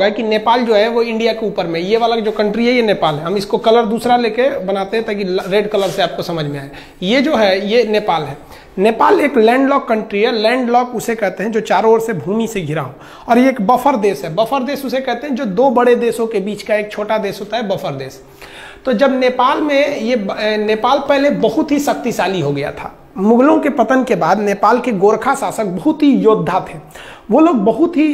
क्योंकि नेपाल जो है वो इंडिया के ऊपर में, ये वाला जो कंट्री है ये नेपाल है। हम इसको कलर दूसरा लेके बनाते हैं ताकि रेड कलर से आपको समझ में आए। ये जो है ये नेपाल है। नेपाल एक लैंडलॉक कंट्री है। लैंडलॉक उसे कहते हैं जो चारों ओर से भूमि से घिरा हो, और ये एक बफर देश है। बफर देश उसे कहते हैं जो दो बड़े देशों के बीच का एक छोटा देश होता है, बफर देश। तो जब नेपाल में ये नेपाल पहले बहुत ही शक्तिशाली हो गया था। मुगलों के पतन के बाद नेपाल के गोरखा शासक बहुत ही योद्धा थे, वो लोग बहुत ही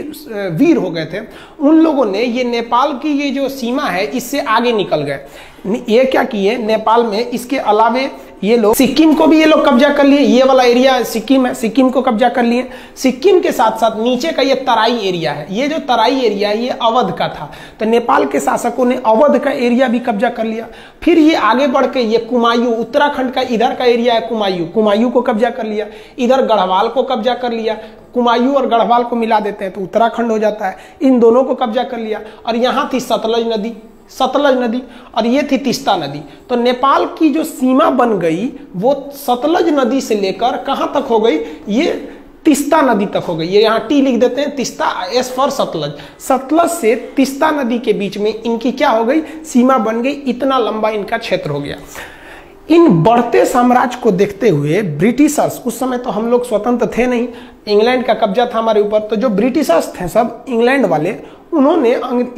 वीर हो गए थे। उन लोगों ने ये नेपाल की ये जो सीमा है इससे आगे निकल गए। ये क्या किए नेपाल में, इसके अलावे ये लोग सिक्किम को भी ये लोग कब्जा कर लिए। ये वाला एरिया सिक्किम है, सिक्किम को कब्जा कर लिए। सिक्किम के साथ साथ नीचे का ये तराई एरिया है। ये जो तराई एरिया है ये अवध का था, तो नेपाल के शासकों ने अवध का एरिया भी कब्जा कर लिया। फिर ये आगे बढ़ के ये कुमायूं, उत्तराखंड का इधर का एरिया है कुमायूं, कुमायूं को कब्जा कर लिया। इधर गढ़वाल को कब्जा कर लिया। कुमायूं और गढ़वाल को मिला देते हैं तो उत्तराखंड हो जाता है। इन दोनों को कब्जा कर लिया। और यहाँ थी सतलज नदी, सतलज नदी, और ये थी तीस्ता नदी। तो नेपाल की जो सीमा बन गई वो सतलज नदी से लेकर कहाँ तक हो गई, ये तीस्ता नदी तक हो गई। ये यहाँ टी लिख देते हैं, तीस्ता, एस फॉर सतलज। सतलज से तीस्ता नदी के बीच में इनकी क्या हो गई, सीमा बन गई। इतना लंबा इनका क्षेत्र हो गया। इन बढ़ते साम्राज्य को देखते हुए ब्रिटिशर्स, उस समय तो हम लोग स्वतंत्र थे नहीं, इंग्लैंड का कब्जा था हमारे ऊपर, तो जो ब्रिटिशर्स थे सब इंग्लैंड वाले, उन्होंने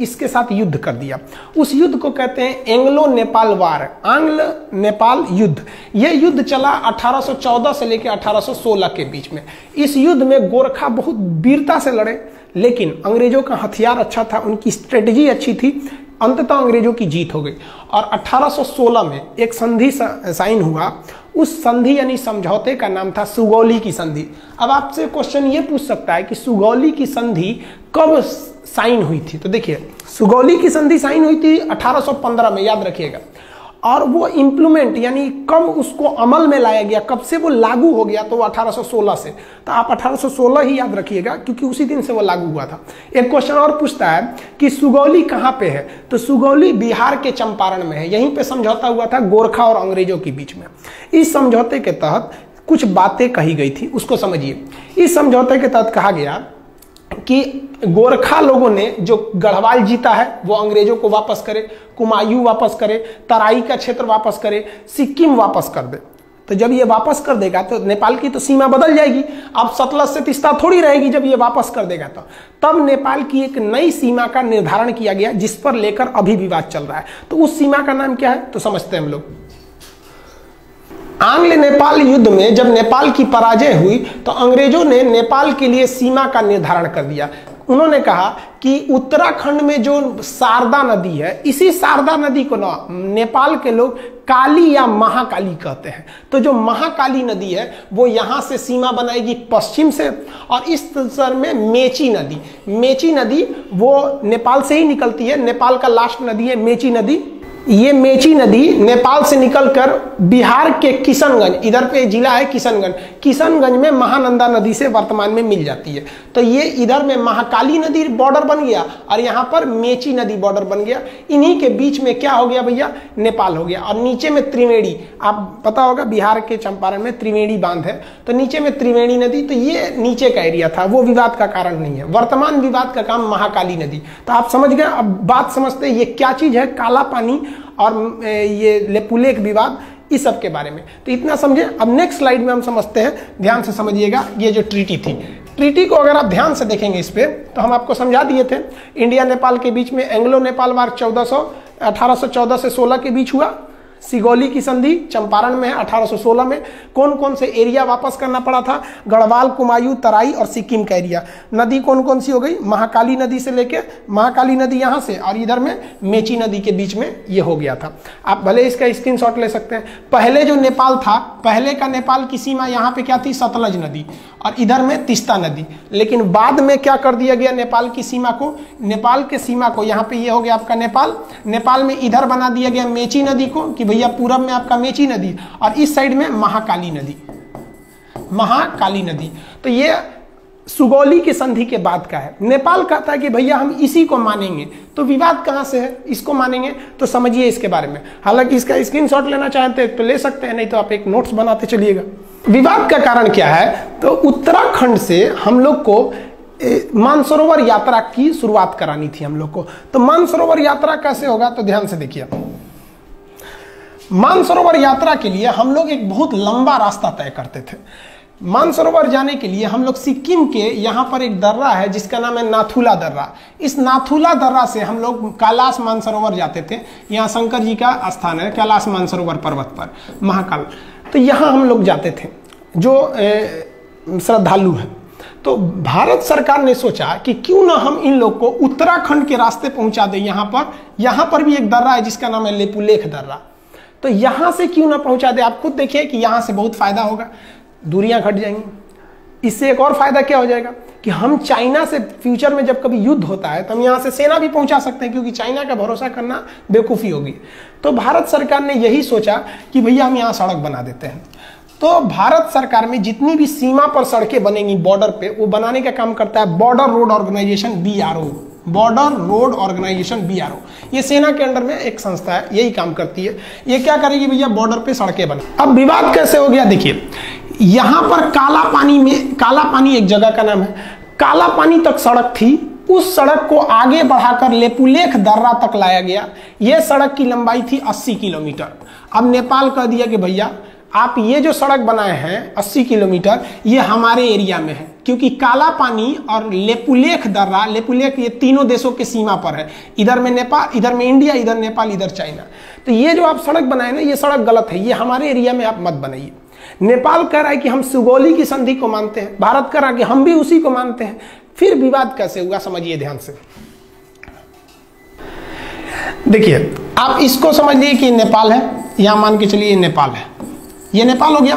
इसके साथ युद्ध कर दिया। उस युद्ध को कहते हैं एंग्लो नेपाल वार, आंग्ल नेपाल युद्ध। यह युद्ध चला 1814 से लेकर 1816 के बीच में। इस युद्ध में गोरखा बहुत वीरता से लड़े, लेकिन अंग्रेजों का हथियार अच्छा था, उनकी स्ट्रेटजी अच्छी थी, अंततः अंग्रेजों की जीत हो गई। और 1816 में एक संधि साइन हुआ। उस संधि यानी समझौते का नाम था सुगौली की संधि। अब आपसे क्वेश्चन ये पूछ सकता है कि सुगौली की संधि कब साइन हुई थी, तो देखिए सुगौली की संधि साइन हुई थी 1815 में, याद रखिएगा। और वो इम्प्लीमेंट यानी कब उसको अमल में लाया गया, कब से वो लागू हो गया, तो वो 1816 से। तो आप 1816 ही याद रखिएगा क्योंकि उसी दिन से वो लागू हुआ था। एक क्वेश्चन और पूछता है कि सुगौली कहाँ पे है, तो सुगौली बिहार के चंपारण में है। यहीं पे समझौता हुआ था गोरखा और अंग्रेजों के बीच में। इस समझौते के तहत कुछ बातें कही गई थी, उसको समझिए। इस समझौते के तहत कहा गया कि गोरखा लोगों ने जो गढ़वाल जीता है वो अंग्रेजों को वापस करे, कुमायूं वापस करे, तराई का क्षेत्र वापस करे, सिक्किम वापस कर दे। तो जब ये वापस कर देगा तो नेपाल की तो सीमा बदल जाएगी, अब सतलज से तीस्ता थोड़ी रहेगी। जब ये वापस कर देगा तो तब नेपाल की एक नई सीमा का निर्धारण किया गया, जिस पर लेकर अभी विवाद चल रहा है। तो उस सीमा का नाम क्या है, तो समझते हैं हम लोग। आंग्ल नेपाल युद्ध में जब नेपाल की पराजय हुई तो अंग्रेजों ने नेपाल के लिए सीमा का निर्धारण कर दिया। उन्होंने कहा कि उत्तराखंड में जो शारदा नदी है, इसी शारदा नदी को ना नेपाल के लोग काली या महाकाली कहते हैं। तो जो महाकाली नदी है वो यहाँ से सीमा बनाएगी पश्चिम से, और इस सर में मेची नदी, मेची नदी वो नेपाल से ही निकलती है, नेपाल का लास्ट नदी है मेची नदी। ये मेची नदी नेपाल से निकलकर बिहार के किशनगंज, इधर पे जिला है किशनगंज, किशनगंज में महानंदा नदी से वर्तमान में मिल जाती है। तो ये इधर में महाकाली नदी बॉर्डर बन गया और यहाँ पर मेची नदी बॉर्डर बन गया। इन्हीं के बीच में क्या हो गया भैया, नेपाल हो गया। और नीचे में त्रिवेणी, आप पता होगा बिहार के चंपारण में त्रिवेणी बांध है, तो नीचे में त्रिवेणी नदी। तो ये नीचे का एरिया था, वो विवाद का कारण नहीं है। वर्तमान विवाद का काम महाकाली नदी। तो आप समझ गए। अब बात समझते हैं ये क्या चीज़ है, काला पानी और ये लिपुलेख विवाद, इस सब के बारे में। तो इतना समझे। अब नेक्स्ट स्लाइड में हम समझते हैं, ध्यान से समझिएगा। ये जो ट्रीटी थी, ट्रीटी को अगर आप ध्यान से देखेंगे इस पर, तो हम आपको समझा दिए थे इंडिया नेपाल के बीच में एंग्लो नेपाल वार 1814 से 16 के बीच हुआ। सिगौली की संधि चंपारण में है 1816 में। कौन कौन से एरिया वापस करना पड़ा था, गढ़वाल, कुमायूं, तराई और सिक्किम का एरिया। नदी कौन कौन सी हो गई, महाकाली नदी से लेके, महाकाली नदी यहाँ से और इधर में मेची नदी के बीच में ये हो गया था। आप भले इसका स्क्रीनशॉट ले सकते हैं। पहले जो नेपाल था, पहले का नेपाल की सीमा यहाँ पे क्या थी, सतलज नदी और इधर में तीस्ता नदी। लेकिन बाद में क्या कर दिया गया, नेपाल की सीमा को, नेपाल के सीमा को यहाँ पे ये हो गया आपका नेपाल, नेपाल में इधर बना दिया गया मेची नदी को कि भैया पूरब में आपका मेची नदी और इस साइड में महाकाली नदी, महाकाली नदी। तो ये सुगौली की संधि के बाद का है। नेपाल कहता है कि भैया हम इसी को मानेंगे, तो विवाद कहाँ से है, इसको मानेंगे। तो समझिए इसके बारे में। हालांकि इसका स्क्रीनशॉट लेना चाहते हैं तो ले सकते हैं, नहीं तो आप एक नोट्स बनाते चलिएगा। विवाद का कारण क्या है, तो उत्तराखंड से हम लोग को मानसरोवर यात्रा की शुरुआत करानी थी हम लोग को। तो मानसरोवर यात्रा कैसे होगा, तो ध्यान से देखिए। मानसरोवर यात्रा के लिए हम लोग एक बहुत लंबा रास्ता तय करते थे। मानसरोवर जाने के लिए हम लोग सिक्किम के यहाँ पर एक दर्रा है जिसका नाम है नाथूला दर्रा। इस नाथूला दर्रा से हम लोग कैलाश मानसरोवर जाते थे। यहाँ शंकर जी का स्थान है कैलाश मानसरोवर पर्वत पर महाकाल, तो यहाँ हम लोग जाते थे जो श्रद्धालु हैं। तो भारत सरकार ने सोचा कि क्यों ना हम इन लोग को उत्तराखंड के रास्ते पहुंचा दें। यहाँ पर भी एक दर्रा है जिसका नाम है लिपुलेख दर्रा, तो यहाँ से क्यों ना पहुंचा दें। आप खुद देखिए कि यहाँ से बहुत फायदा होगा, दूरियां घट जाएंगी। इससे एक और फायदा क्या हो जाएगा कि हम चाइना से फ्यूचर में जब कभी युद्ध होता है तो हम यहाँ से सेना भी पहुंचा सकते हैं, क्योंकि चाइना का भरोसा करना बेवकूफ़ी होगी। तो भारत सरकार ने यही सोचा कि भैया हम यहाँ सड़क बना देते हैं। तो भारत सरकार में जितनी भी सीमा पर सड़कें बनेंगी बॉर्डर पे, वो बनाने का काम करता है border road organisation BRO। Border road organisation BRO ये सेना के अंडर में एक संस्था है, यही काम करती है। ये क्या करेगी भैया, बॉर्डर पे सड़कें बना। अब विवाद कैसे हो गया, देखिए यहाँ पर काला पानी एक जगह का नाम है, काला पानी तक सड़क थी, उस सड़क को आगे बढ़ाकर लिपुलेख दर्रा तक लाया गया। यह सड़क की लंबाई थी 80 किलोमीटर। अब नेपाल कह दिया कि भैया आप ये जो सड़क बनाए हैं 80 किलोमीटर ये हमारे एरिया में है, क्योंकि काला पानी और लिपुलेख दर्रा, लिपुलेख ये तीनों देशों के सीमा पर है, इधर में नेपाल, इधर में इंडिया, इधर नेपाल, इधर चाइना। तो ये जो आप सड़क बनाए ना, ये सड़क गलत है, ये हमारे एरिया में आप मत बनाइए। नेपाल कह रहा है कि हम सुगौली की संधि को मानते हैं, भारत कह रहा है कि हम भी उसी को मानते हैं। फिर विवाद कैसे हुआ समझिए ध्यान से। देखिए आप इसको समझिए कि नेपाल है, यहां मान के चलिए नेपाल है, ये नेपाल हो गया,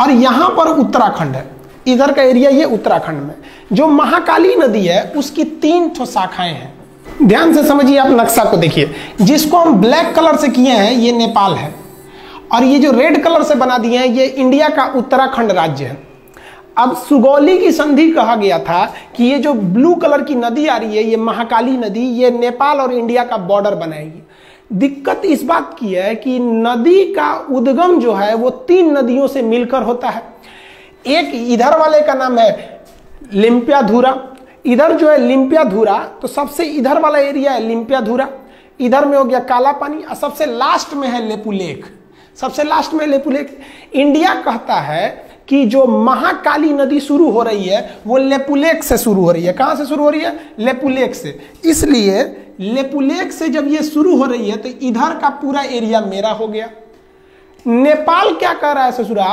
और यहां पर उत्तराखंड है, इधर का एरिया ये उत्तराखंड में। जो महाकाली नदी है उसकी 3 शाखाएं हैं। ध्यान से समझिए, आप नक्शा को देखिए, जिसको हम ब्लैक कलर से किए हैं ये नेपाल है, और ये जो रेड कलर से बना दिए हैं ये इंडिया का उत्तराखंड राज्य है। अब सुगौली की संधि कहा गया था कि ये जो ब्लू कलर की नदी आ रही है ये महाकाली नदी, ये नेपाल और इंडिया का बॉर्डर बनाएगी। दिक्कत इस बात की है कि नदी का उद्गम जो है वो 3 नदियों से मिलकर होता है। एक इधर वाले का नाम है लिम्पियाधुरा, इधर जो है लिम्पियाधुरा, तो सबसे इधर वाला एरिया है लिम्पियाधुरा, इधर में हो गया काला पानी, और सबसे लास्ट में है लिपुलेख। सबसे लास्ट में लिपुलेख। इंडिया कहता है कि जो महाकाली नदी शुरू हो रही है वो लिपुलेख से शुरू हो रही है। कहां से शुरू हो रही है, लिपुलेख से। इसलिए लिपुलेख से जब ये शुरू हो रही है तो इधर का पूरा एरिया मेरा हो गया। नेपाल क्या कह रहा है ससुरा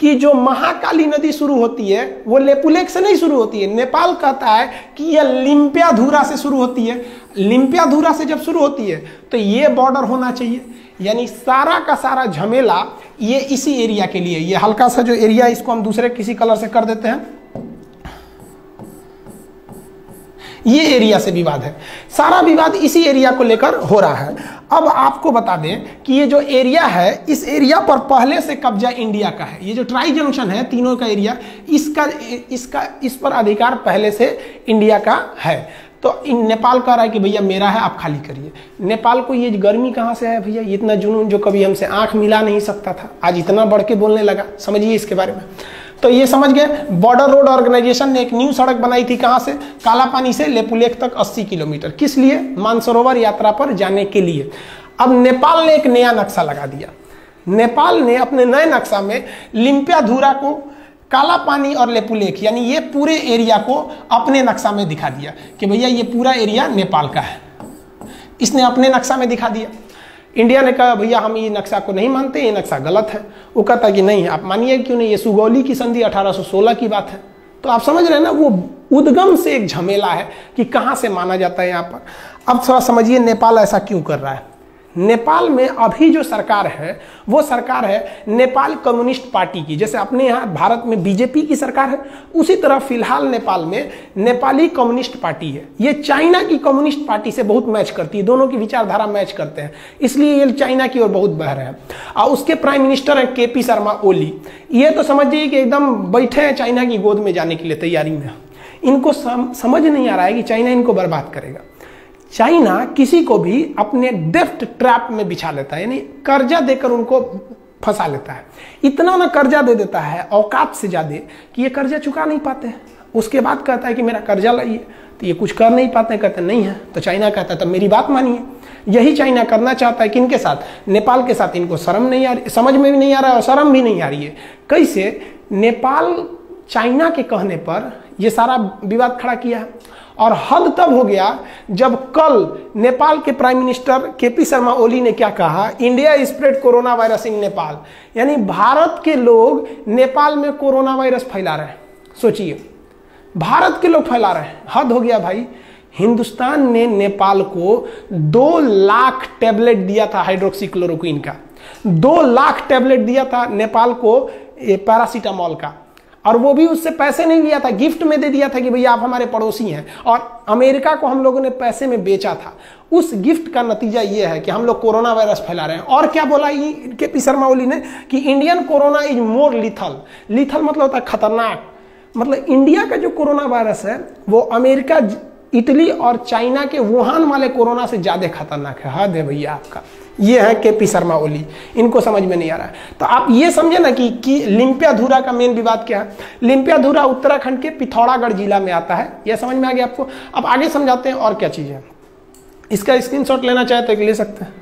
कि जो महाकाली नदी शुरू होती है वो लिपुलेख से नहीं शुरू होती है। नेपाल कहता है कि यह लिम्पियाधुरा से शुरू होती है। लिम्पियाधुरा से जब शुरू होती है तो ये बॉर्डर होना चाहिए। यानी सारा का सारा झमेला ये इसी एरिया के लिए। ये हल्का सा जो एरिया है इसको हम दूसरे किसी कलर से कर देते हैं, ये एरिया से विवाद है। सारा विवाद इसी एरिया को लेकर हो रहा है। अब आपको बता दें कि ये जो एरिया है इस एरिया पर पहले से कब्जा इंडिया का है। ये जो ट्राई जंक्शन है तीनों का एरिया, इस पर अधिकार पहले से इंडिया का है। तो नेपाल कह रहा है कि भैया मेरा है, आप खाली करिए। नेपाल को ये गर्मी कहाँ से है भैया, ये इतना जुनून जो कभी हमसे आंख मिला नहीं सकता था, आज इतना बढ़ के बोलने लगा। समझिए इसके बारे में। तो ये समझ गए, बॉर्डर रोड ऑर्गेनाइजेशन ने एक न्यू सड़क बनाई थी। कहाँ से, काला पानी से लिपुलेख तक 80 किलोमीटर। किस लिए, मानसरोवर यात्रा पर जाने के लिए। अब नेपाल ने एक नया नक्शा लगा दिया। नेपाल ने अपने नए नक्शा में लिम्पियाधुरा को, काला पानी और लिपुलेख यानी ये पूरे एरिया को अपने नक्शा में दिखा दिया कि भैया ये पूरा एरिया नेपाल का है। इसने अपने नक्शा में दिखा दिया। इंडिया ने कहा भैया हम ये नक्शा को नहीं मानते, ये नक्शा गलत है। वो कहता कि नहीं आप मानिए, क्यों नहीं, ये सुगौली की संधि 1816 की बात है। तो आप समझ रहे हैं ना, वो उद्गम से एक झमेला है कि कहाँ से माना जाता है यहाँ पर। अब थोड़ा समझिए नेपाल ऐसा क्यों कर रहा है। नेपाल में अभी जो सरकार है वो सरकार है नेपाल कम्युनिस्ट पार्टी की। जैसे अपने यहाँ भारत में बीजेपी की सरकार है, उसी तरह फिलहाल नेपाल में नेपाली कम्युनिस्ट पार्टी है। ये चाइना की कम्युनिस्ट पार्टी से बहुत मैच करती है, दोनों की विचारधारा मैच करते हैं, इसलिए ये चाइना की ओर बहुत बह रहे हैं। और उसके प्राइम मिनिस्टर हैं KP शर्मा ओली। ये तो समझिए कि एकदम बैठे हैं चाइना की गोद में जाने के लिए तैयारी में। इनको समझ नहीं आ रहा है कि चाइना इनको बर्बाद करेगा। चाइना किसी को भी अपने डेफ्ट ट्रैप में बिछा लेता है, यानी कर्जा देकर उनको फंसा लेता है। इतना ना कर्जा दे देता है औकात से ज़्यादा कि ये कर्जा चुका नहीं पाते। उसके बाद कहता है कि मेरा कर्जा लाइए, तो ये कुछ कर नहीं पाते, कहते नहीं है, तो चाइना कहता है तब मेरी बात मानिए। यही चाइना करना चाहता है कि इनके साथ, नेपाल के साथ। इनको शर्म नहीं आ रही, समझ में भी नहीं आ रहा है और शर्म भी नहीं आ रही है। कैसे नेपाल चाइना के कहने पर यह सारा विवाद खड़ा किया है। और हद तब हो गया जब कल नेपाल के prime minister KP Sharma Oli ने क्या कहा, India spread corona virus in Nepal, यानी भारत के लोग नेपाल में कोरोना वायरस फैला रहे हैं। सोचिए, भारत के लोग फैला रहे हैं, हद हो गया भाई। हिंदुस्तान ने नेपाल को 2 लाख टैबलेट दिया था हाइड्रोक्सीक्लोरोक्विन का, 2 लाख टैबलेट दिया था नेपाल को पैरासीटामोल का, और वो भी उससे पैसे नहीं लिया था, गिफ्ट में दे दिया था कि भैया आप हमारे पड़ोसी हैं। और अमेरिका को हम लोगों ने पैसे में बेचा था। उस गिफ्ट का नतीजा ये है कि हम लोग कोरोना वायरस फैला रहे हैं। और क्या बोला केपी शर्मा ओली ने कि Indian corona is more lethal, lethal मतलब होता है खतरनाक। मतलब इंडिया का जो कोरोना वायरस है वो अमेरिका, इटली और चाइना के वुहान वाले कोरोना से ज़्यादा खतरनाक है। हद है भैया आपका। ये है केपी शर्मा ओली, इनको समझ में नहीं आ रहा है। तो आप ये समझे ना कि लिम्पियाधुरा का मेन विवाद क्या है। लिम्पियाधुरा उत्तराखंड के पिथौरागढ़ जिला में आता है। यह समझ में आ गया आपको। अब आगे समझाते हैं और क्या चीज़ है। इसका स्क्रीनशॉट लेना चाहे तो एक ले सकते हैं।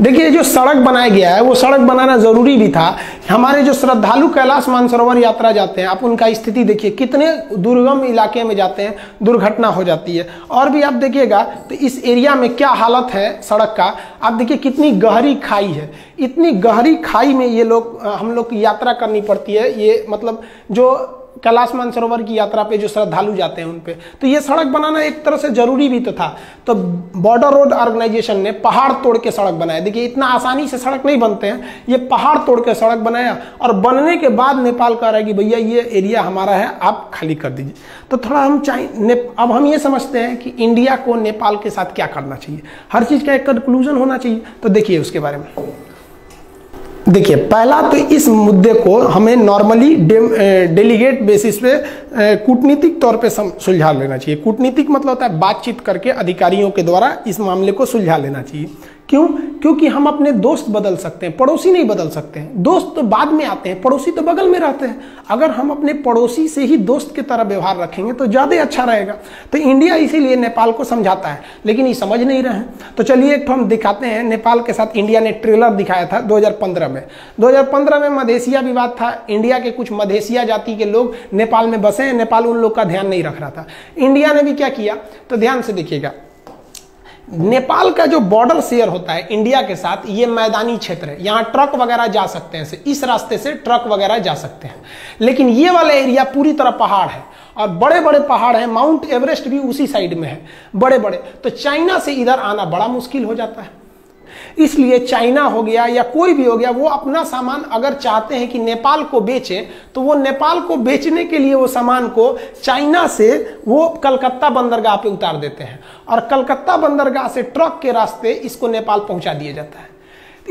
देखिए, जो सड़क बनाया गया है वो सड़क बनाना ज़रूरी भी था। हमारे जो श्रद्धालु कैलाश मानसरोवर यात्रा जाते हैं, आप उनका स्थिति देखिए, कितने दुर्गम इलाके में जाते हैं, दुर्घटना हो जाती है। और भी आप देखिएगा तो इस एरिया में क्या हालत है सड़क का। आप देखिए कितनी गहरी खाई है, इतनी गहरी खाई में ये लोग, हम लोग की यात्रा करनी पड़ती है। ये मतलब जो कैलाश मानसरोवर की यात्रा पे जो श्रद्धालु जाते हैं उन पे, तो ये सड़क बनाना एक तरह से जरूरी भी तो था। तो बॉर्डर रोड ऑर्गेनाइजेशन ने पहाड़ तोड़ के सड़क बनाया। देखिए, इतना आसानी से सड़क नहीं बनते हैं, ये पहाड़ तोड़ के सड़क बनाया। और बनने के बाद नेपाल कह रहा है कि भैया ये एरिया हमारा है, आप खाली कर दीजिए। तो थोड़ा हम अब हम ये समझते हैं कि इंडिया को नेपाल के साथ क्या करना चाहिए, हर चीज़ का एक कंक्लूजन होना चाहिए। तो देखिए उसके बारे में। देखिए, पहला तो इस मुद्दे को हमें नॉर्मली डेलीगेट बेसिस पे कूटनीतिक तौर पे सुलझा लेना चाहिए। कूटनीतिक मतलब होता है बातचीत करके अधिकारियों के द्वारा इस मामले को सुलझा लेना चाहिए। क्यों? क्योंकि हम अपने दोस्त बदल सकते हैं, पड़ोसी नहीं बदल सकते हैं। दोस्त तो बाद में आते हैं, पड़ोसी तो बगल में रहते हैं। अगर हम अपने पड़ोसी से ही दोस्त की तरह व्यवहार रखेंगे तो ज़्यादा अच्छा रहेगा। तो इंडिया इसीलिए नेपाल को समझाता है, लेकिन ये समझ नहीं रहे हैं। तो चलिए एक हम दिखाते हैं, नेपाल के साथ इंडिया ने ट्रेलर दिखाया था 2015 में। 2015 में मधेसिया विवाद था। इंडिया के कुछ मधेसिया जाति के लोग नेपाल में बसे हैं, नेपाल उन लोग का ध्यान नहीं रख रहा था। इंडिया ने भी क्या किया, तो ध्यान से देखिएगा। नेपाल का जो बॉर्डर शेयर होता है इंडिया के साथ, ये मैदानी क्षेत्र है, यहाँ ट्रक वगैरह जा सकते हैं, इस रास्ते से ट्रक वगैरह जा सकते हैं। लेकिन ये वाला एरिया पूरी तरह पहाड़ है, और बड़े बड़े पहाड़ हैं, माउंट एवरेस्ट भी उसी साइड में है, बड़े बड़े। तो चाइना से इधर आना बड़ा मुश्किल हो जाता है। इसलिए चाइना हो गया या कोई भी हो गया, वो अपना सामान अगर चाहते हैं कि नेपाल को बेचे, तो वो नेपाल को बेचने के लिए वो सामान को चाइना से वो कलकत्ता बंदरगाह पे उतार देते हैं, और कलकत्ता बंदरगाह से ट्रक के रास्ते इसको नेपाल पहुंचा दिया जाता है।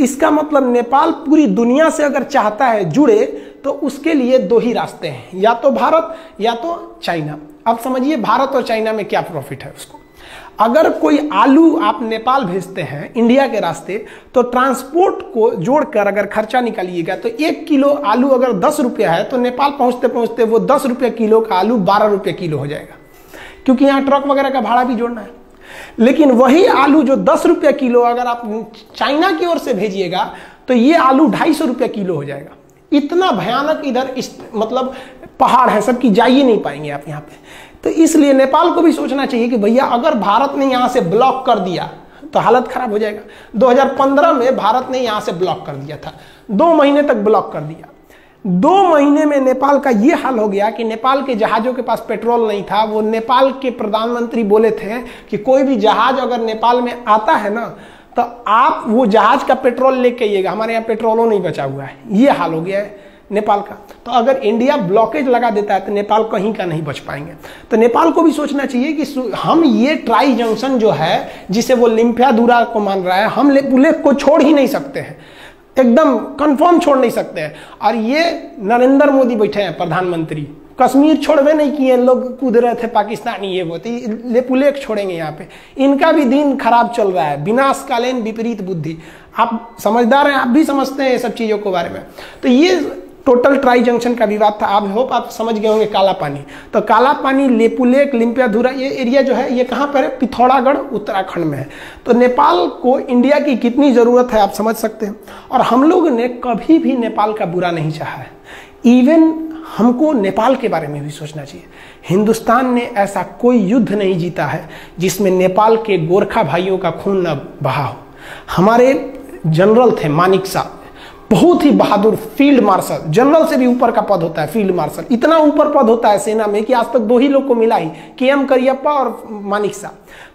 इसका मतलब नेपाल पूरी दुनिया से अगर चाहता है जुड़े, तो उसके लिए दो ही रास्ते हैं, या तो भारत या तो चाइना। अब समझिए भारत और चाइना में क्या प्रॉफिट है उसको। अगर कोई आलू आप नेपाल भेजते हैं इंडिया के रास्ते, तो ट्रांसपोर्ट को जोड़कर अगर खर्चा निकालिएगा, तो 1 किलो आलू अगर 10 रुपया है, तो नेपाल पहुंचते पहुंचते वो 10 रुपये किलो का आलू 12 रुपये किलो हो जाएगा, क्योंकि यहाँ ट्रक वगैरह का भाड़ा भी जोड़ना है। लेकिन वही आलू जो 10 रुपये किलो अगर आप चाइना की ओर से भेजिएगा, तो ये आलू 250 रुपये किलो हो जाएगा। इतना भयानक इधर मतलब पहाड़ है, सबकी जा ही नहीं पाएंगे आप यहाँ पे। तो इसलिए नेपाल को भी सोचना चाहिए कि भैया अगर भारत ने यहाँ से ब्लॉक कर दिया तो हालत खराब हो जाएगा। 2015 में भारत ने यहाँ से ब्लॉक कर दिया था, 2 महीने तक ब्लॉक कर दिया। 2 महीने में नेपाल का ये हाल हो गया कि नेपाल के जहाज़ों के पास पेट्रोल नहीं था। वो नेपाल के प्रधानमंत्री बोले थे कि कोई भी जहाज़ अगर नेपाल में आता है ना, तो आप वो जहाज़ का पेट्रोल लेके आइएगा, हमारे यहाँ पेट्रोलों नहीं बचा हुआ है। ये हाल हो गया है नेपाल का। तो अगर इंडिया ब्लॉकेज लगा देता है तो नेपाल कहीं का नहीं बच पाएंगे। तो नेपाल को भी सोचना चाहिए कि हम ये ट्राई जंक्शन जो है, जिसे वो लिम्पियाधुरा को मान रहा है, हम लिपुलेख को छोड़ ही नहीं सकते हैं, एकदम कंफर्म छोड़ नहीं सकते हैं। और ये नरेंद्र मोदी बैठे हैं प्रधानमंत्री, कश्मीर छोड़वे नहीं किए, लोग कूद रहे थे पाकिस्तानी ये वो, तो लिपुलेख छोड़ेंगे यहाँ पे। इनका भी दिन खराब चल रहा है, विनाशकालीन विपरीत बुद्धि। आप समझदार हैं, आप भी समझते हैं ये सब चीज़ों के बारे में। तो ये टोटल ट्राई जंक्शन का विवाद था। आप होप आप समझ गए होंगे। काला पानी, तो काला पानी, लिपुलेख, लिम्पियाधुरा, ये एरिया जो है ये कहाँ पर है? पिथौरागढ़ उत्तराखंड में है। तो नेपाल को इंडिया की कितनी ज़रूरत है आप समझ सकते हैं। और हम लोग ने कभी भी नेपाल का बुरा नहीं चाहा है, इवन हमको नेपाल के बारे में भी सोचना चाहिए। हिंदुस्तान ने ऐसा कोई युद्ध नहीं जीता है जिसमें नेपाल के गोरखा भाइयों का खून न बहा हो। हमारे जनरल थे मानेकशॉ, बहुत ही बहादुर फील्ड मार्शल, जनरल से भी ऊपर का पद होता है फील्ड मार्शल, इतना ऊपर पद होता है सेना में कि आज तक दो ही लोग को मिला ही, के करियप्पा और मानेकशॉ।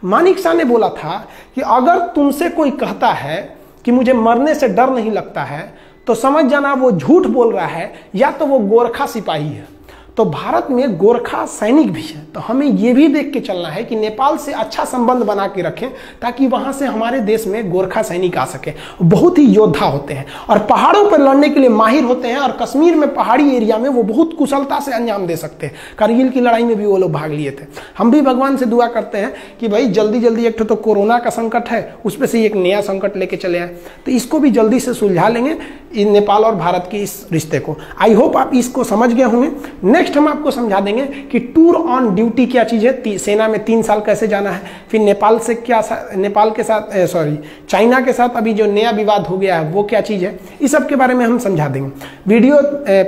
मानेकशॉ ने बोला था कि अगर तुमसे कोई कहता है कि मुझे मरने से डर नहीं लगता है तो समझ जाना वो झूठ बोल रहा है या तो वो गोरखा सिपाही है। तो भारत में गोरखा सैनिक भी है, तो हमें ये भी देख के चलना है कि नेपाल से अच्छा संबंध बना के रखें ताकि वहाँ से हमारे देश में गोरखा सैनिक आ सके। बहुत ही योद्धा होते हैं और पहाड़ों पर लड़ने के लिए माहिर होते हैं, और कश्मीर में पहाड़ी एरिया में वो बहुत कुशलता से अंजाम दे सकते हैं। करगिल की लड़ाई में भी वो लोग भाग लिए थे। हम भी भगवान से दुआ करते हैं कि भाई जल्दी जल्दी, एक तो कोरोना का संकट है, उस पर से एक नया संकट लेके चले आए, तो इसको भी जल्दी से सुलझा लेंगे, नेपाल और भारत के इस रिश्ते को। आई होप आप इसको समझ गए होंगे। नेक्स्ट हम आपको समझा देंगे कि टूर ऑन ड्यूटी क्या चीज़ है, सेना में 3 साल कैसे जाना है, फिर नेपाल से क्या, नेपाल के साथ चाइना के साथ अभी जो नया विवाद हो गया है वो क्या चीज़ है, इस सब के बारे में हम समझा देंगे। वीडियो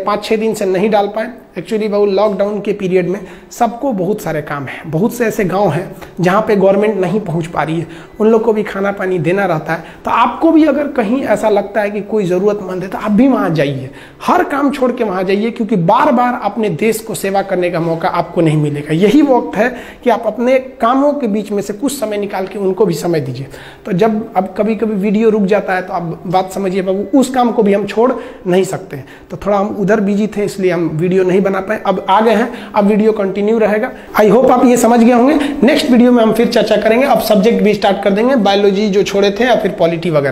5-6 दिन से नहीं डाल पाए एक्चुअली, वो लॉकडाउन के पीरियड में सबको बहुत सारे काम हैं, बहुत से ऐसे गांव हैं जहां पे गवर्नमेंट नहीं पहुंच पा रही है, उन लोग को भी खाना पानी देना रहता है। तो आपको भी अगर कहीं ऐसा लगता है कि कोई ज़रूरतमंद है तो आप भी वहां जाइए, हर काम छोड़ के वहां जाइए, क्योंकि बार बार अपने देश को सेवा करने का मौका आपको नहीं मिलेगा। यही वक्त है कि आप अपने कामों के बीच में से कुछ समय निकाल के उनको भी समय दीजिए। तो जब अब कभी कभी वीडियो रुक जाता है तो आप बात समझिए बाबू, उस काम को भी हम छोड़ नहीं सकते। तो थोड़ा हम उधर बिजी थे इसलिए हम वीडियो नहीं बना पाए, अब आ गए हैं, अब वीडियो कंटिन्यू रहेगा। आई होप आप ये समझ गए होंगे। नेक्स्ट वीडियो में हम फिर चर्चा करेंगे, अब सब्जेक्ट भी स्टार्ट कर देंगे, बायोलॉजी जो छोड़े थे या फिर पॉलिटी वगैरह।